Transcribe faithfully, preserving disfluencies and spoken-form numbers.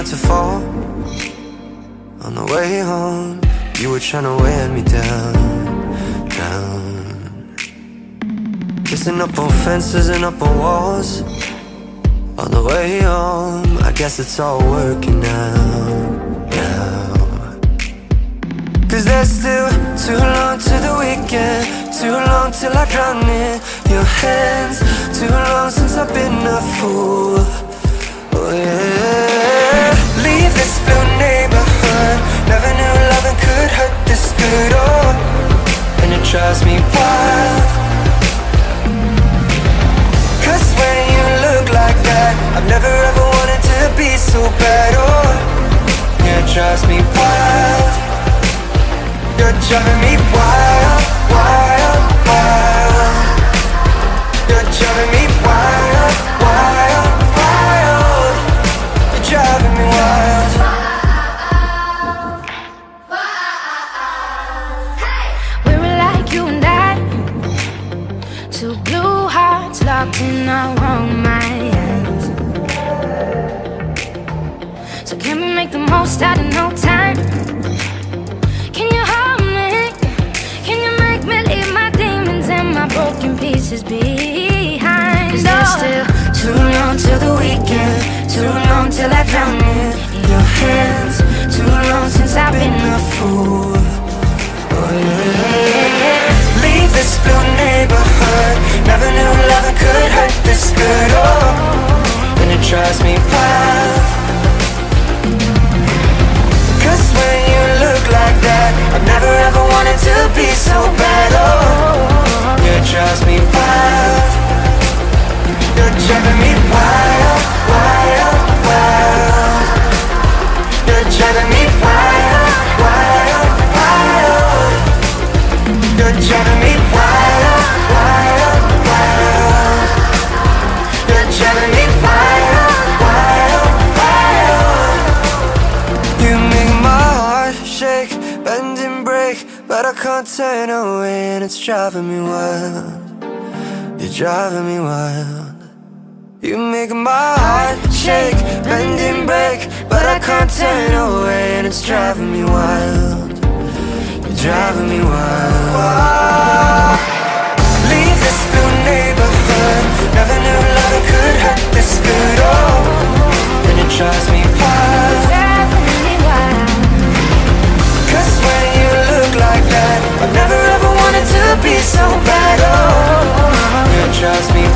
not to fall. On the way home, you were trying to wear me down, down. Kissing up on fences and up on walls. On the way home, I guess it's all working out, now. Cause there's still too long to the weekend. Too long till I drown in your hands. Too long since I've been a fool. Oh yeah. Leave this blue neighborhood. Never knew loving could hurt this good. Oh, and it drives me wild. Cause when you look like that, I've never ever wanted to be so bad. Oh, yeah, it drives me wild. You're driving me wild, wild, wild. You're driving me wild, wild, wild. You're driving me wild. We were like you and I, two blue hearts locked in our own minds. So can we make the most out of no time? Can you hold me? Can you make me leave my demons and my broken pieces behind? Cause there's still too long till the weekend. Too long till I drown in your hands. Too long since I've been a fool. Oh yeah. Leave this blue neighborhood. Never knew love could hurt this good. Oh, and it drives me wild. Cause when you look like that, I've never ever wanted to be so bad. Oh, you drives me wild. You're driving me wild, wild, wild. You're driving me wild, wild, wild. You're driving me wild, wild, wild. You're driving me wild, wild, wild. You make my heart shake, bend and break, but I can't turn away, and it's driving me wild. You're driving me wild. You make my heart shake, bend and break, but I can't turn away, and it's driving me wild. You're driving me wild. Leave this blue neighborhood. Never knew love could hurt this good. Oh, and it drives me wild. Cause when you look like that, I've never ever wanted to be so bad. Oh, it drives me wild.